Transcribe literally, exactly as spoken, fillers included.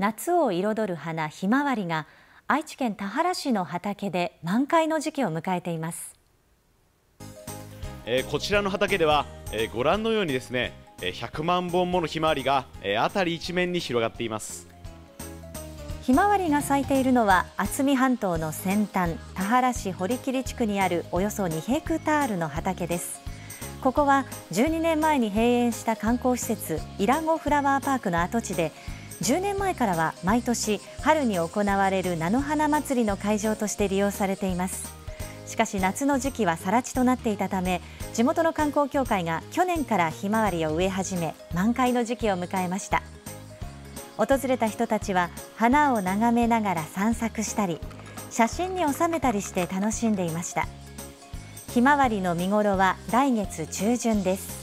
夏を彩る花ひまわりが愛知県田原市の畑で満開の時期を迎えています。えー、こちらの畑では、えー、ご覧のようにですね、ひゃくまんぼんものひまわりが、えー、辺り一面に広がっています。ひまわりが咲いているのは渥美半島の先端、田原市堀切地区にあるおよそにヘクタールの畑です。ここはじゅうにねんまえに閉園した観光施設伊良湖フラワーパークの跡地で、じゅうねんまえからは毎年春に行われる菜の花祭りの会場として利用されています。しかし夏の時期は更地となっていたため、地元の観光協会が去年からひまわりを植え始め、満開の時期を迎えました。訪れた人たちは花を眺めながら散策したり、写真に収めたりして楽しんでいました。ひまわりの見頃は来月中旬です。